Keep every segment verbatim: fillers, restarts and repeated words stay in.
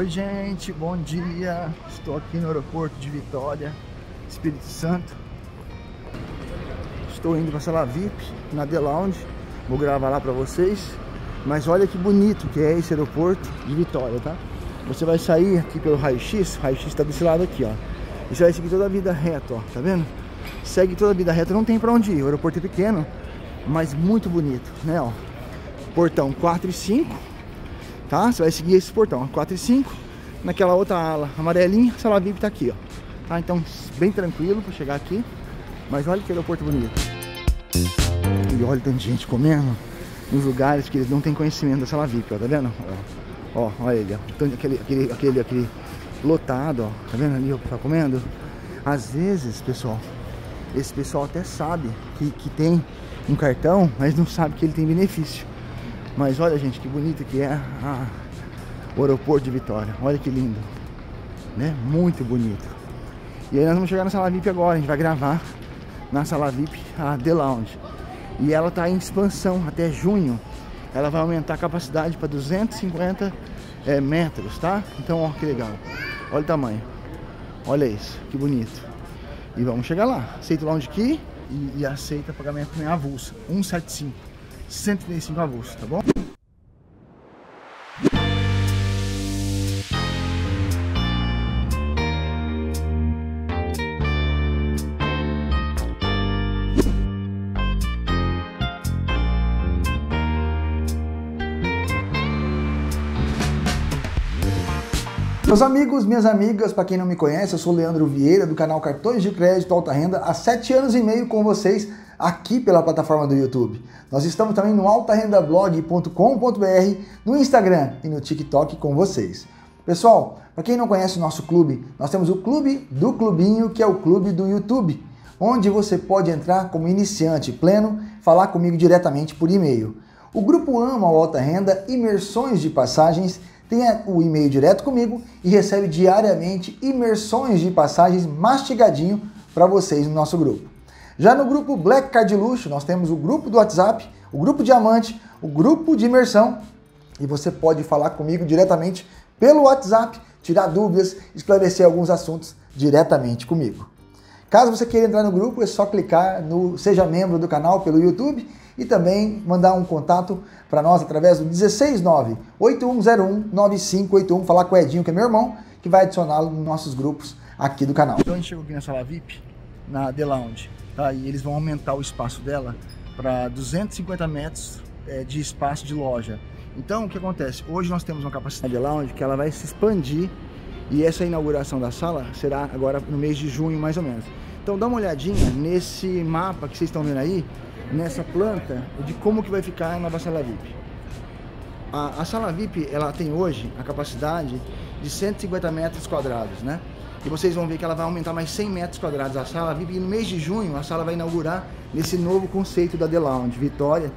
Oi gente, bom dia, estou aqui no aeroporto de Vitória, Espírito Santo. Estou indo para a sala V I P, na The Lounge, vou gravar lá para vocês. Mas olha que bonito que é esse aeroporto de Vitória, tá? Você vai sair aqui pelo raio-x, o raio-x está desse lado aqui, ó. E você vai seguir toda a vida reta, ó, tá vendo? Segue toda a vida reta, não tem para onde ir, o aeroporto é pequeno, mas muito bonito, né, ó. Portão quatro e cinco. Tá? Você vai seguir esse portão, quatro e cinco, naquela outra ala amarelinha, a sala V I P tá aqui, ó. Tá? Então, bem tranquilo para chegar aqui, mas olha que aeroporto bonito. E olha o tanto de gente comendo nos lugares que eles não têm conhecimento da sala V I P, ó, tá vendo? Ó, ó, olha ele, ó. Aquele, aquele, aquele, aquele lotado, ó, tá vendo ali, ó, tá comendo? Às vezes, pessoal, esse pessoal até sabe que, que tem um cartão, mas não sabe que ele tem benefício. Mas olha, gente, que bonito que é a, o aeroporto de Vitória. Olha que lindo, né? Muito bonito. E aí nós vamos chegar na sala V I P agora. A gente vai gravar na sala V I P, a The Lounge. E ela está em expansão até junho. Ela vai aumentar a capacidade para duzentos e cinquenta é, metros, tá? Então, ó, que legal. Olha o tamanho. Olha isso, que bonito. E vamos chegar lá. Aceita o Lounge Key e, e aceita pagamento em avulso. cento e setenta e cinco. cento e trinta e cinco avulsos, tá bom? Meus amigos, minhas amigas, para quem não me conhece, eu sou o Leandro Vieira do canal Cartões de Crédito Alta Renda, há sete anos e meio com vocês aqui pela plataforma do YouTube. Nós estamos também no alta renda blog ponto com ponto br, no Instagram e no TikTok com vocês. Pessoal, para quem não conhece o nosso clube, nós temos o Clube do Clubinho, que é o Clube do YouTube, onde você pode entrar como iniciante pleno, falar comigo diretamente por e-mail. O grupo Ama o Alta Renda, imersões de passagens, tem o e-mail direto comigo e recebe diariamente imersões de passagens mastigadinho para vocês no nosso grupo. Já no grupo Black Card Luxo, nós temos o grupo do WhatsApp, o grupo Diamante, o grupo de imersão, e você pode falar comigo diretamente pelo WhatsApp, tirar dúvidas, esclarecer alguns assuntos diretamente comigo. Caso você queira entrar no grupo, é só clicar no Seja Membro do canal pelo YouTube e também mandar um contato para nós através do um seis nove, oito um zero um, nove cinco oito um, falar com o Edinho, que é meu irmão, que vai adicioná-lo nos nossos grupos aqui do canal. Então a gente chegou aqui na sala V I P, na The Lounge, tá? E eles vão aumentar o espaço dela para duzentos e cinquenta metros é, de espaço de loja. Então o que acontece? Hoje nós temos uma capacidade de Lounge que ela vai se expandir. E essa inauguração da sala será agora no mês de junho, mais ou menos. Então dá uma olhadinha nesse mapa que vocês estão vendo aí, nessa planta, de como que vai ficar a nova sala V I P. A, a sala V I P, ela tem hoje a capacidade de cento e cinquenta metros quadrados, né? E vocês vão ver que ela vai aumentar mais cem metros quadrados a sala V I P. E no mês de junho, a sala vai inaugurar nesse novo conceito da The Lounge Vitória,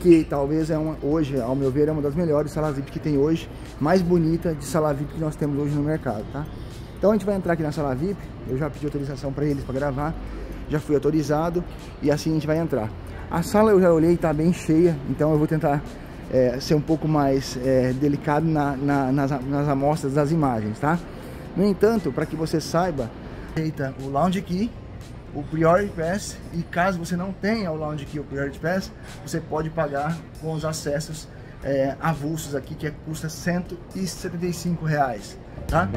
que talvez é uma, hoje, ao meu ver, é uma das melhores salas V I P que tem hoje, mais bonita de sala V I P que nós temos hoje no mercado, tá? Então a gente vai entrar aqui na sala V I P, eu já pedi autorização para eles para gravar, já fui autorizado, e assim a gente vai entrar. A sala eu já olhei, está bem cheia, então eu vou tentar é, ser um pouco mais é, delicado na, na, nas, nas amostras das imagens, tá? No entanto, para que você saiba, aceita o Lounge Key, o Priority Pass, e caso você não tenha o Lounge Key, o Priority Pass, você pode pagar com os acessos é, avulsos aqui, que custa cento e setenta e cinco reais, tá?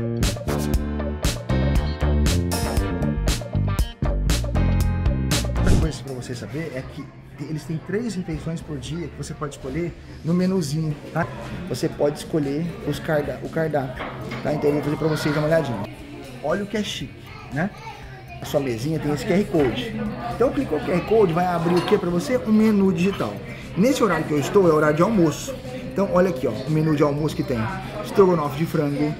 Outra coisa para você saber é que eles têm três refeições por dia que você pode escolher no menuzinho, tá? Você pode escolher os carda- o cardápio, tá? Então eu vou fazer para vocês uma olhadinha. Olha o que é chique, né? A sua mesinha tem esse Q R Code. Então clicou no Q R Code, vai abrir o que para você? Um menu digital. Nesse horário que eu estou é horário de almoço. Então olha aqui, ó, o menu de almoço que tem estrogonofe de frango,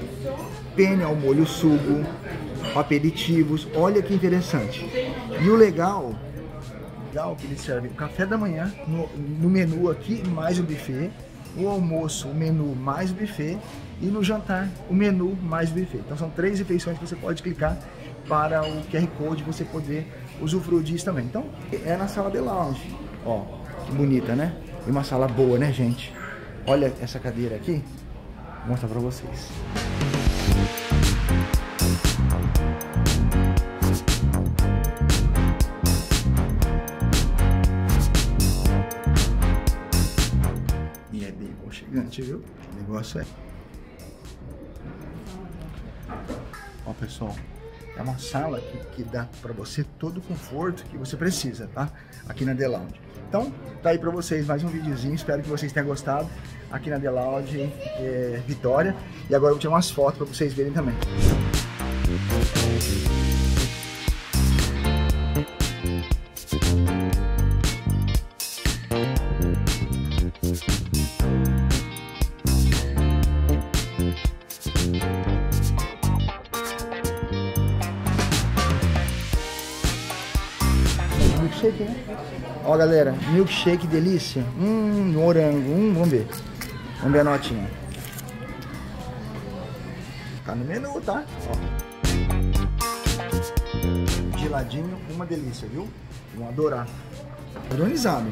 penne ao molho sugo, aperitivos. Olha que interessante. E o legal, legal que eles servem o café da manhã no, no menu aqui, mais o buffet. O almoço, o menu mais o buffet. E no jantar, o menu mais o buffet. Então são três refeições que você pode clicar para o Q R Code você poder usufruir disso também. Então é na sala The Lounge. Ó, que bonita, né? E uma sala boa, né, gente? Olha essa cadeira aqui. Vou mostrar para vocês. bastante, viu? O negócio é... Ó, pessoal, é uma sala que, que dá para você todo o conforto que você precisa, tá? Aqui na The Lounge. Então, tá aí para vocês mais um videozinho, espero que vocês tenham gostado. Aqui na The Lounge, é, Vitória. E agora eu vou tirar umas fotos para vocês verem também. Milkshake, né? Ó, galera, milkshake delícia. Hum, morango. Hum, vamos ver. Vamos ver a notinha. Tá no menu, tá? Ó. Geladinho, uma delícia, viu? Vão adorar. Organizado.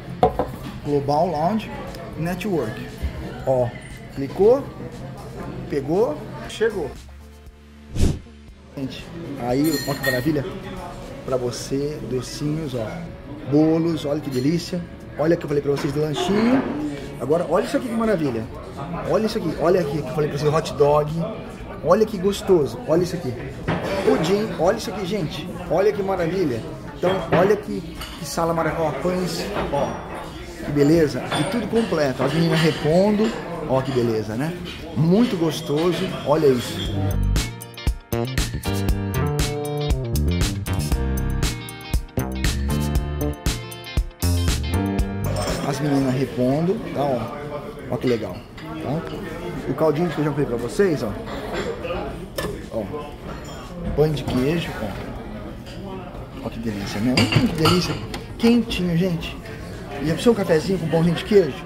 Global Lounge Network. Ó, clicou, pegou, chegou. Gente, aí, olha que maravilha. Pra você, docinhos, ó, bolos, olha que delícia. Olha que eu falei pra vocês do lanchinho. Agora, olha isso aqui que maravilha. Olha isso aqui, olha aqui que eu falei pra vocês, hot dog. Olha que gostoso, olha isso aqui. Pudim, olha isso aqui, gente. Olha que maravilha. Então, olha que, que sala maravilhosa, ó, pães, ó, que beleza. E tudo completo, as meninas repondo, ó, que beleza, né? Muito gostoso, olha isso. As meninas repondo, tá, ó, ó que legal, tá? O caldinho que eu já falei pra vocês, ó, ó, pão de queijo, ó, ó que delícia, né? Hum, que delícia, quentinho, gente, e o seu cafezinho com pãozinho de queijo,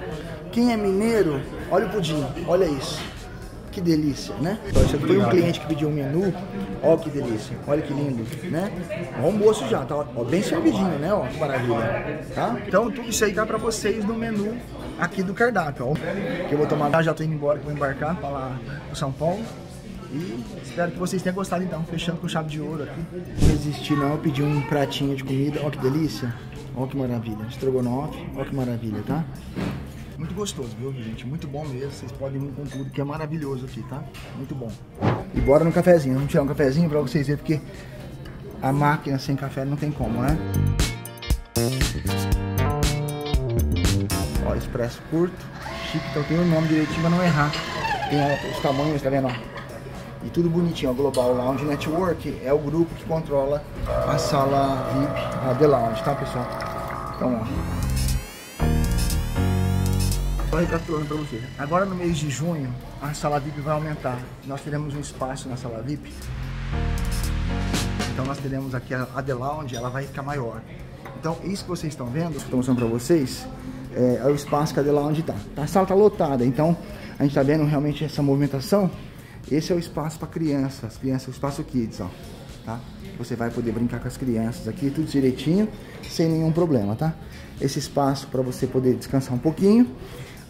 quem é mineiro, olha o pudim, olha isso, que delícia, né? Isso aqui foi um cliente que pediu um menu, ó que delícia, olha que lindo, né? Ó, o almoço já, tá, ó, bem servidinho, né? Ó, que maravilha, tá? Então tudo isso aí dá pra vocês no menu aqui do cardápio, ó. Que eu vou tomar, já tô indo embora, que vou embarcar pra lá pro São Paulo. E espero que vocês tenham gostado então, fechando com chave de ouro aqui. Não resisti não, eu pedi um pratinho de comida, ó que delícia, ó que maravilha, estrogonofe, ó que maravilha, tá? Muito gostoso, viu, gente? Muito bom mesmo. Vocês podem vir com tudo, que é maravilhoso aqui, tá? Muito bom. E bora no cafezinho. Vamos tirar um cafezinho pra vocês verem, porque a máquina sem café não tem como, né? Ó, expresso curto. Chique, então tem o nome direitinho pra não errar. Tem ó, os tamanhos, tá vendo? Ó? E tudo bonitinho, ó. Global Lounge Network é o grupo que controla a sala V I P, a The Lounge, tá, pessoal? Então, ó. Estou recapitulando para vocês. Agora no mês de junho, a sala V I P vai aumentar. Nós teremos um espaço na sala V I P. Então nós teremos aqui a The Lounge, ela vai ficar maior. Então isso que vocês estão vendo, estou mostrando para vocês, é, é o espaço que a The Lounge está. A sala está lotada, então a gente está vendo realmente essa movimentação. Esse é o espaço para crianças, crianças, o espaço Kids, ó. Tá? Você vai poder brincar com as crianças aqui, tudo direitinho, sem nenhum problema, tá? Esse espaço para você poder descansar um pouquinho.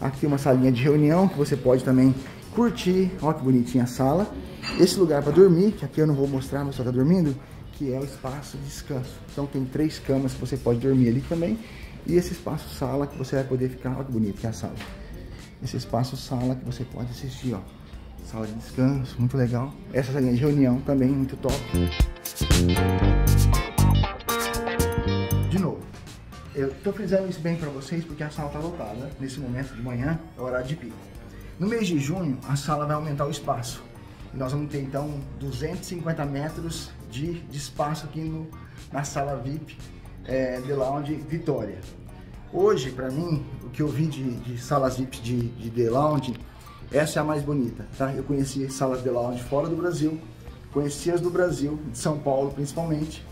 Aqui uma salinha de reunião que você pode também curtir. Olha que bonitinha a sala. Esse lugar para dormir, que aqui eu não vou mostrar, mas só tá dormindo, que é o espaço de descanso. Então tem três camas que você pode dormir ali também. E esse espaço sala que você vai poder ficar... Olha que bonito que é a sala. Esse espaço sala que você pode assistir, ó. Sala de descanso, muito legal. Essa salinha de reunião também, muito top. De novo. Eu tô frisando isso bem para vocês porque a sala tá lotada nesse momento de manhã, é horário de pico. No mês de junho, a sala vai aumentar o espaço. E nós vamos ter então duzentos e cinquenta metros de, de espaço aqui no, na sala V I P é, de Lounge Vitória. Hoje, para mim, o que eu vi de, de salas V I P de, de The Lounge, essa é a mais bonita, tá? Eu conheci salas The Lounge fora do Brasil, conheci as do Brasil, de São Paulo principalmente,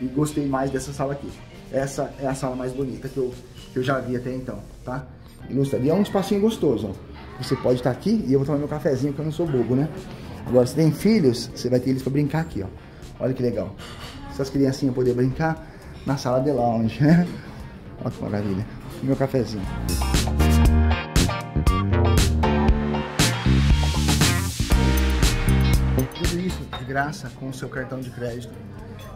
e gostei mais dessa sala aqui. Essa é a sala mais bonita que eu, que eu já vi até então, tá? E é um espacinho gostoso, ó. Você pode estar aqui e eu vou tomar meu cafezinho, porque eu não sou bobo, né? Agora, se tem filhos, você vai ter eles pra brincar aqui, ó. Olha que legal. Essas criancinhas poderem brincar na sala de lounge, né? Olha que maravilha. Meu cafezinho. Tudo isso de graça com o seu cartão de crédito.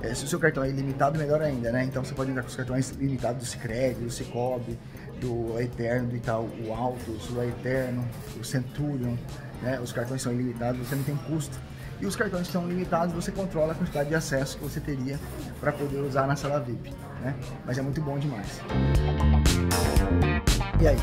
É, se o seu cartão é ilimitado, melhor ainda, né? Então você pode entrar com os cartões limitados do Sicredi, do Sicoob, do Eterno, do Itaú, o Altos, o Eterno, o Centurion, né? Os cartões são ilimitados, você não tem custo. E os cartões que são limitados, você controla a quantidade de acesso que você teria para poder usar na sala V I P, né? Mas é muito bom demais. E aí?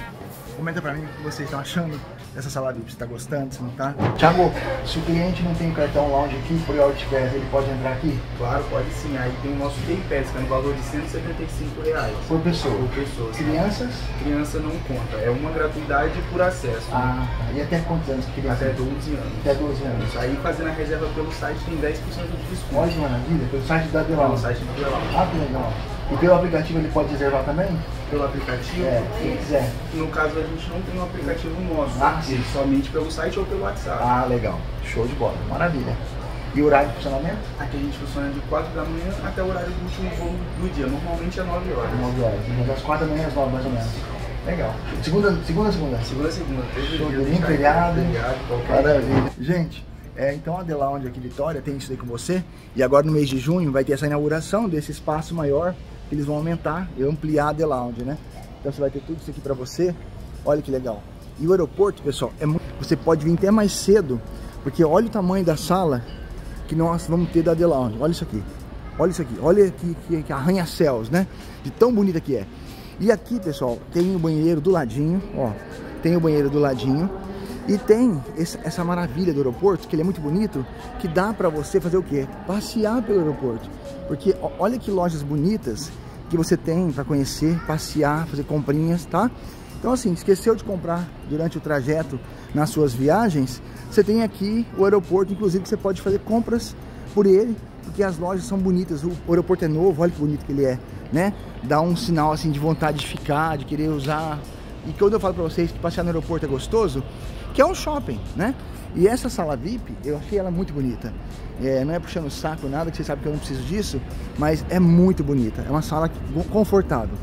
Comenta pra mim o que vocês estão achando dessa sala V I P, se tá gostando, se não tá. Thiago, se o cliente não tem cartão Lounge aqui, Priority Pass, ele pode entrar aqui? Claro, pode sim. Aí tem o nosso Day Pass, que é no valor de cento e setenta e cinco reais. Por pessoa? Por pessoa. Crianças? Criança não conta, é uma gratuidade por acesso. Ah, né? E até quantos anos criança? Até doze anos. Até doze anos. Aí fazendo a reserva pelo site tem dez por cento de desconto. Olha que maravilha, pelo site da The Lounge. Pelo site da The Lounge. Ah, que legal. E pelo aplicativo ele pode reservar também? Pelo aplicativo? É, quem quiser. No caso a gente não tem um aplicativo nosso, ah, sim. Somente pelo site ou pelo WhatsApp. Ah, legal. Show de bola. Maravilha. E o horário de funcionamento? Aqui a gente funciona de quatro da manhã até o horário do último voo do dia. Normalmente é nove horas. nove horas. Das quatro da manhã às nove mais ou menos. Legal. Segunda, segunda, segunda? Segunda, segunda. Todo feriado. Maravilha. Gente. É, então a The Lounge aqui de Vitória tem isso aí com você. E agora no mês de junho vai ter essa inauguração desse espaço maior, que eles vão aumentar e ampliar a The Lounge, né? Então você vai ter tudo isso aqui pra você. Olha que legal. E o aeroporto, pessoal, é muito... você pode vir até mais cedo, porque olha o tamanho da sala que nós vamos ter da The Lounge. Olha isso aqui. Olha isso aqui. Olha aqui, que, que arranha-céus, né? De tão bonita que é. E aqui, pessoal, tem o banheiro do ladinho, ó. Tem o banheiro do ladinho. E tem essa maravilha do aeroporto, que ele é muito bonito, que dá pra você fazer o quê? Passear pelo aeroporto. Porque olha que lojas bonitas que você tem pra conhecer, passear, fazer comprinhas, tá? Então assim, esqueceu de comprar durante o trajeto nas suas viagens, você tem aqui o aeroporto, inclusive que você pode fazer compras por ele, porque as lojas são bonitas, o aeroporto é novo, olha que bonito que ele é, né? Dá um sinal assim de vontade de ficar, de querer usar. E quando eu falo pra vocês que passear no aeroporto é gostoso, que é um shopping, né? E essa sala V I P, eu achei ela muito bonita. É, não é puxando o saco nada, que vocês sabem que eu não preciso disso, mas é muito bonita. É uma sala confortável.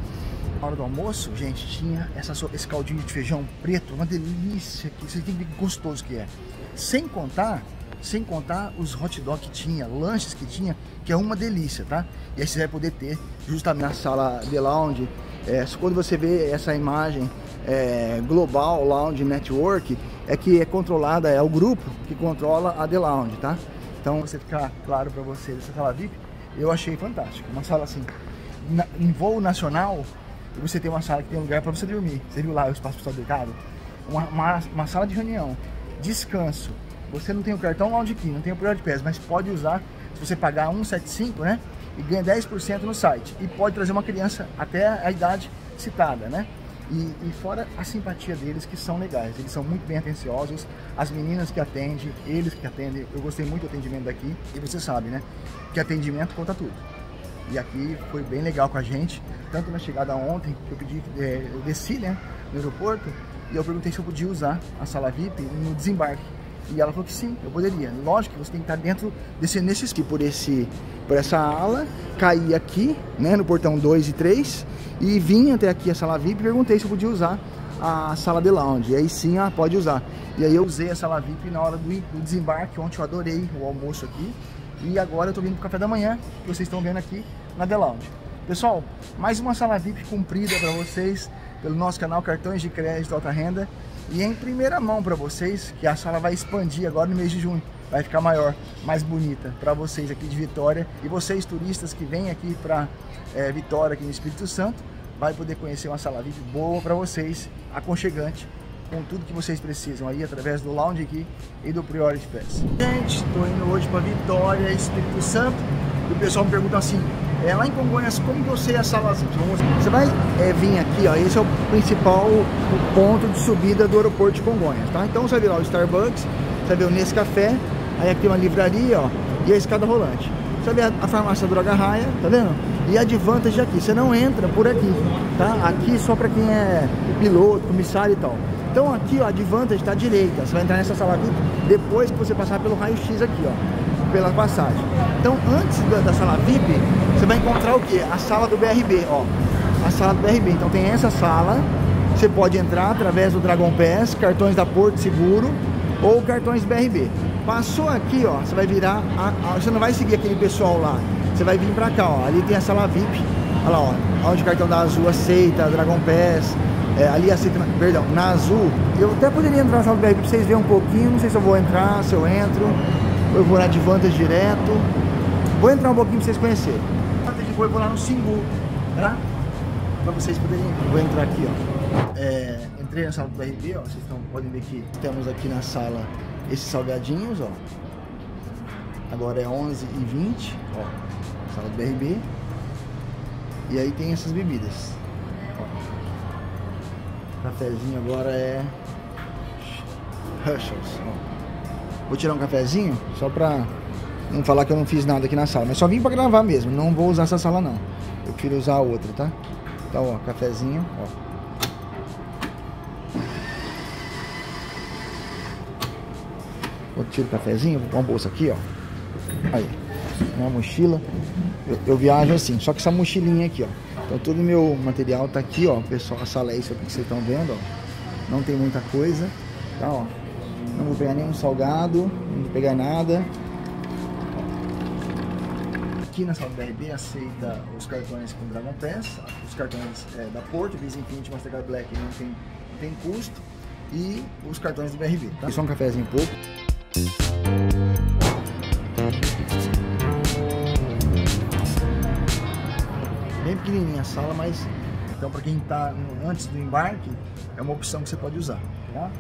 Na hora do almoço, gente, tinha essa, esse caldinho de feijão preto, uma delícia, que vocês têm que ver que gostoso que é. Sem contar, sem contar os hot dog que tinha, lanches que tinha, que é uma delícia, tá? E aí você vai poder ter, justamente na sala The Lounge, é, quando você vê essa imagem é, Global Lounge Network, é que é controlada, é o grupo que controla a The Lounge, tá? Então, você ficar claro pra vocês, essa sala V I P, eu achei fantástico. Uma sala assim, na, em voo nacional, você tem uma sala que tem lugar pra você dormir. Você viu lá o espaço pessoal deitado? Uma, uma, uma sala de reunião, descanso. Você não tem o cartão Lounge Key, não tem o Priority Pass, mas pode usar, se você pagar cento e setenta e cinco, né? E ganha dez por cento no site. E pode trazer uma criança até a idade citada, né? E, e fora a simpatia deles, que são legais, eles são muito bem atenciosos, as meninas que atendem, eles que atendem, eu gostei muito do atendimento daqui, e você sabe, né, que atendimento conta tudo. E aqui foi bem legal com a gente, tanto na chegada ontem, que eu pedi, é, eu desci, né, no aeroporto, e eu perguntei se eu podia usar a sala V I P no desembarque, e ela falou que sim, eu poderia. Lógico que você tem que estar dentro desse, nesses, por esse, por essa ala, cair aqui, né, no portão dois e três, e vim até aqui a sala V I P e perguntei se eu podia usar a sala The Lounge. E aí sim, ah, pode usar. E aí eu usei a sala V I P na hora do desembarque, ontem eu adorei o almoço aqui. E agora eu tô vindo pro café da manhã, que vocês estão vendo aqui na The Lounge. Pessoal, mais uma sala V I P cumprida para vocês, pelo nosso canal Cartões de Crédito Alta Renda. E em primeira mão para vocês, que a sala vai expandir agora no mês de junho. Vai ficar maior, mais bonita para vocês aqui de Vitória. E vocês turistas que vêm aqui para é, Vitória, aqui no Espírito Santo, vai poder conhecer uma sala V I P boa para vocês, aconchegante, com tudo que vocês precisam aí através do Lounge Key e do Priority Pass. Gente, estou indo hoje para Vitória, Espírito Santo, e o pessoal me pergunta assim, é, lá em Congonhas, como que eu sei a sala V I P? Você vai é, vir aqui, ó, esse é o principal o ponto de subida do aeroporto de Congonhas, tá? Então você vai virar o Starbucks, você vai ver o Nescafé, aí aqui tem uma livraria, ó, e a escada rolante. Você vê a farmácia Droga Raia, tá vendo? E a Advantage aqui, você não entra por aqui, tá? Aqui só pra quem é piloto, comissário e tal. Então aqui, ó, a Advantage tá à direita, você vai entrar nessa sala V I P depois que você passar pelo raio-x aqui, ó, pela passagem. Então antes da, da sala V I P, você vai encontrar o quê? A sala do B R B, ó, a sala do B R B. Então tem essa sala, você pode entrar através do Dragon Pass, cartões da Porto Seguro ou cartões B R B. Passou aqui, ó, você vai virar, a, a, você não vai seguir aquele pessoal lá, você vai vir pra cá, ó, ali tem a sala V I P, olha lá, ó, onde o cartão da Azul aceita, Dragon Pass, é, ali a Cicna, perdão, na Azul. Eu até poderia entrar na sala do B R B para vocês verem um pouquinho, não sei se eu vou entrar, se eu entro, eu vou na Advantage direto. Vou entrar um pouquinho para vocês conhecerem. Depois eu vou lá no Singu, tá? Para vocês poderem ver. Vou entrar aqui, ó. É, entrei na sala do B R B, ó. Vocês estão, podem ver que temos aqui na sala esses salgadinhos, ó. Agora é onze e vinte, ó, sala do B R B. E aí tem essas bebidas. Ó. O cafezinho agora é Herschel's. Vou tirar um cafezinho só pra não falar que eu não fiz nada aqui na sala. Mas só vim pra gravar mesmo, não vou usar essa sala não. Eu prefiro usar a outra, tá? Então, ó, cafezinho, ó. Vou tirar o cafezinho, vou pôr uma bolsa aqui, ó. Aí, minha mochila. Eu, eu viajo assim, só que essa mochilinha aqui, ó. Então todo o meu material tá aqui, ó. Pessoal, a sala é isso aqui que vocês estão vendo, ó. Não tem muita coisa, tá, ó. Não vou pegar nenhum salgado, não vou pegar nada. Aqui na sala do B R B aceita os cartões com Dragon Pass, os cartões é, da Porto, Visa Infinite, Mastercard Black, não tem, não tem custo. E os cartões do B R B, tá? E só um cafezinho pouco. Bem pequenininha a sala, mas então para quem tá antes do embarque é uma opção que você pode usar, tá?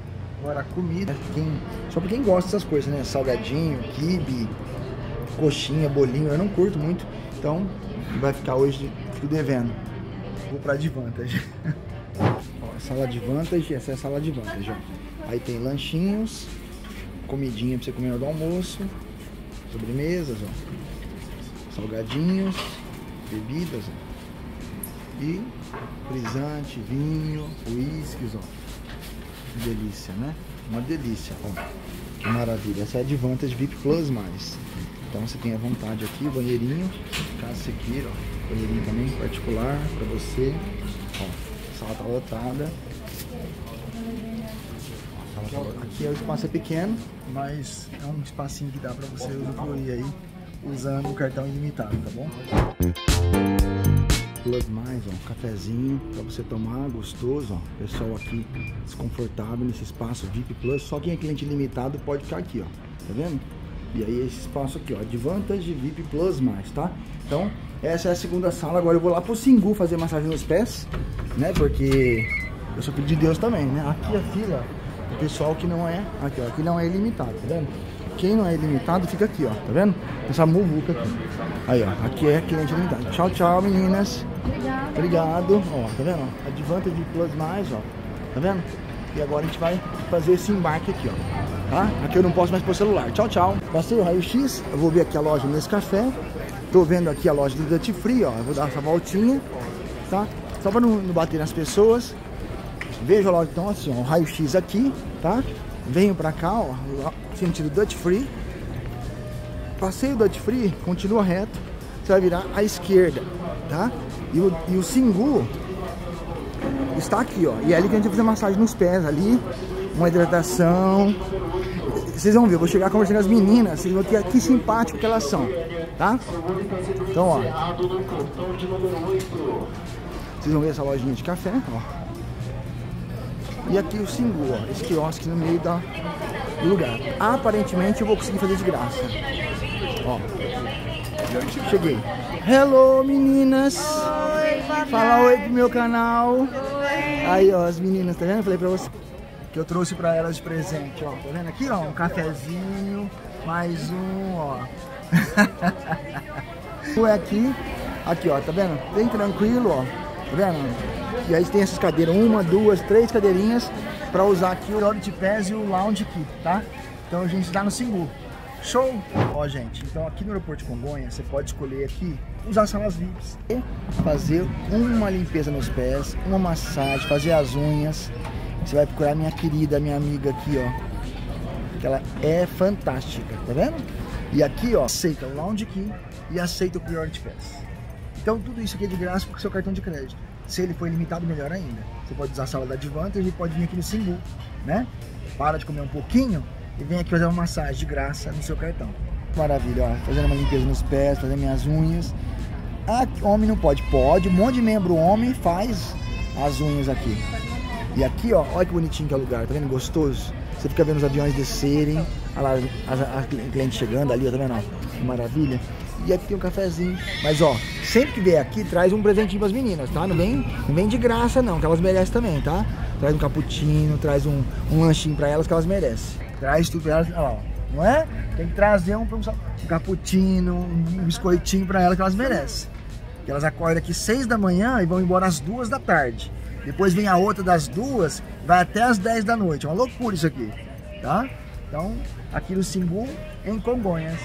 Agora a comida, quem... só para quem gosta dessas coisas, né? Salgadinho, quibe, coxinha, bolinho, eu não curto muito, então vai ficar hoje fico devendo. Vou para Advantage. Ó, sala Advantage, essa é a sala Advantage, ó. Aí tem lanchinhos, comidinha pra você comer no almoço, sobremesas, ó, salgadinhos, bebidas, ó, e brisante, vinho, uísques, ó, que delícia, né? Uma delícia, ó, que maravilha. Essa é a Advantage V I P Plus mais, então você tem à vontade aqui, banheirinho, caso você queira, ó, banheirinho também particular pra você, ó, a sala tá lotada. Aqui é o espaço é pequeno, mas é um espacinho que dá para você usufruir aí usando o cartão ilimitado, tá bom? Plus mais, ó, um cafezinho para você tomar, gostoso, ó. Pessoal aqui desconfortável nesse espaço V I P Plus, só quem é cliente limitado pode ficar aqui, ó. Tá vendo? E aí esse espaço aqui, ó, Advantage V I P Plus mais, tá? Então essa é a segunda sala. Agora eu vou lá pro Singu fazer massagem nos pés, né? Porque eu sou filho de Deus também, né? Aqui a fila. O pessoal que não é, aqui ó, que não é ilimitado, tá vendo? Quem não é ilimitado fica aqui, ó, tá vendo? Essa muvuca aqui. Aí, ó, aqui é cliente ilimitado. Tchau, tchau, meninas. Obrigado. Obrigado. Ó, tá vendo? Advantage Plus mais, ó, tá vendo? E agora a gente vai fazer esse embarque aqui, ó, tá? Aqui eu não posso mais pôr celular. Tchau, tchau. Passei o raio-x, eu vou ver aqui a loja Nescafé. Tô vendo aqui a loja do Duty Free, ó, eu vou dar essa voltinha, tá? Só pra não, não bater nas pessoas. Vejo logo então assim, ó, o raio-x aqui, tá? Venho pra cá, ó, sentido Duty Free. Passei o Duty Free, continua reto, você vai virar à esquerda, tá? E o, e o Singu está aqui, ó. E é ali que a gente vai fazer massagem nos pés, ali, uma hidratação. Vocês vão ver, eu vou chegar conversando com as meninas, vocês vão ter que simpático que elas são, tá? Então, ó. Vocês vão ver essa lojinha de café, ó. E aqui o Singu, ó, esse quiosque no meio da, do lugar. Aparentemente eu vou conseguir fazer de graça. Ó, cheguei. Hello, meninas. Oi, fala oi pro meu canal. Oi. Aí, ó, as meninas, tá vendo? Eu falei pra você que eu trouxe pra elas de presente, ó. Tá vendo aqui, ó, um cafezinho, mais um, ó. É aqui, aqui, ó, tá vendo? Bem tranquilo, ó. Tá vendo? E aí tem essas cadeiras, uma, duas, três cadeirinhas para usar aqui o Priority Pass e o Lounge Key, tá? Então a gente tá no Singu. Show! Ó, gente, então aqui no aeroporto de Congonha você pode escolher aqui usar salas V I Ps e fazer uma limpeza nos pés, uma massagem, fazer as unhas. Você vai procurar minha querida, minha amiga aqui, ó, que ela é fantástica, tá vendo? E aqui, ó, aceita o Lounge Key e aceita o Priority Pass. Então tudo isso aqui é de graça porque seu cartão de crédito. Se ele for ilimitado, melhor ainda. Você pode usar a sala da Advantage e pode vir aqui no Singu, né? Para de comer um pouquinho e vem aqui fazer uma massagem de graça no seu cartão. Maravilha, ó. Fazendo uma limpeza nos pés, fazendo minhas unhas. Ah, homem não pode. Pode, um monte de membro homem faz as unhas aqui. E aqui, ó, olha que bonitinho que é o lugar, tá vendo? Gostoso. Você fica vendo os aviões descerem, olha lá, a, a cliente chegando ali, ó, tá vendo? Ó, que maravilha. E aqui tem um cafezinho. Mas, ó, sempre que vier aqui, traz um presentinho pras meninas, tá? Não vem, não vem de graça, não, que elas merecem também, tá? Traz um cappuccino, traz um, um lanchinho pra elas, que elas merecem. Traz tudo pra elas, olha lá, não é? Tem que trazer um, um, um cappuccino, um biscoitinho pra elas, que elas merecem. Que elas acordam aqui seis da manhã e vão embora às duas da tarde. Depois vem a outra das duas, vai até às dez da noite. É uma loucura isso aqui, tá? Então, aqui no Singu, em Congonhas.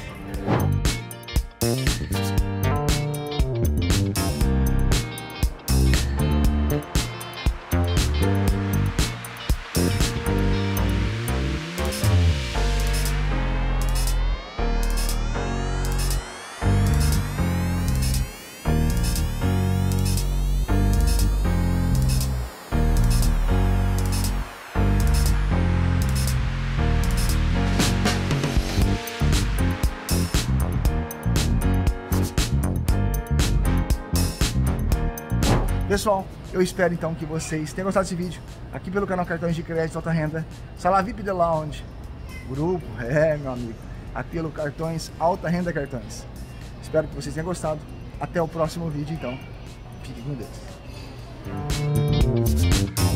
Pessoal, eu espero então que vocês tenham gostado desse vídeo, aqui pelo canal Cartões de Crédito Alta Renda, Sala V I P The Lounge, grupo, é meu amigo, aqui pelo Cartões Alta Renda Cartões. Espero que vocês tenham gostado, até o próximo vídeo então, fique com Deus.